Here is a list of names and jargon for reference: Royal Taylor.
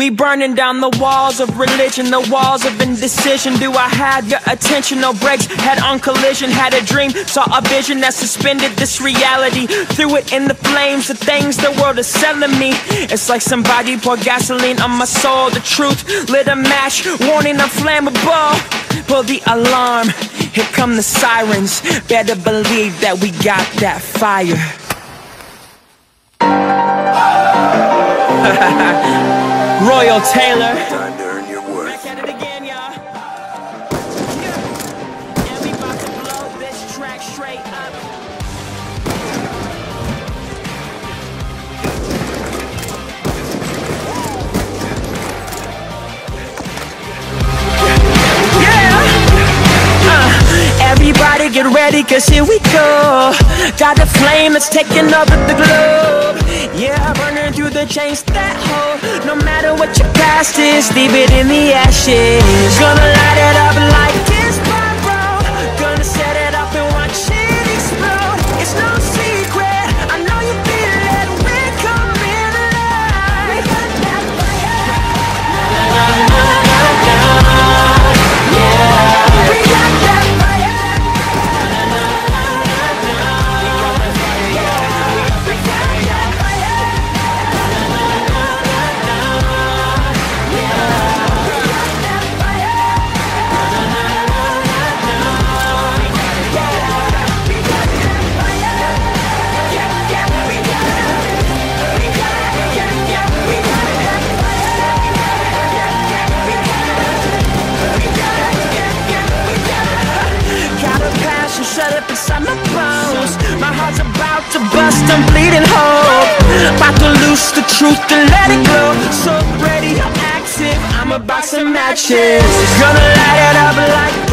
We burning down the walls of religion, the walls of indecision. Do I have your attention? No breaks, head on collision. Had a dream, saw a vision that suspended this reality. Threw it in the flames, the things the world is selling me. It's like somebody poured gasoline on my soul. The truth lit a match, warning I'm flammable. Pull the alarm, here come the sirens. Better believe that we got that fire. Royal Taylor. Time to earn your worth. Back at it again, y'all. And we about to blow this track straight up. Yeah. Everybody get ready, cause here we go. Got a flame that's taking over the globe. Yeah, burning through the chains that hold. No matter what your past is, leave it in the ashes. Gonna light it up like this pyro. Gonna set it up and watch it explode. It's no secret, I know you feel it. We're coming alive. We got that fire. Yeah, we got that. Shut up inside my bones. My heart's about to bust, I'm bleeding hope. About to lose the truth and let it go. So ready, I'm active, I'm about some matches. Gonna light it up like